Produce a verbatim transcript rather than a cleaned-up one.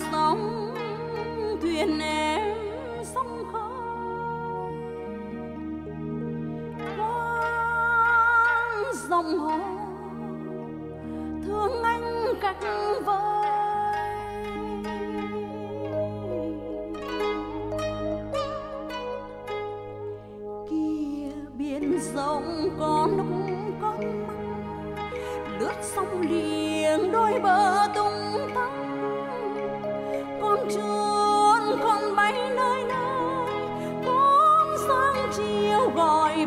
sóng thuyền em sóng khơi vang dòng hồ thương anh cách vơi kia biển rộng có nắng có măng lướt sóng liềng đôi bờ tung tăng con trơn con bay nơi nơi con sáng chiều gọi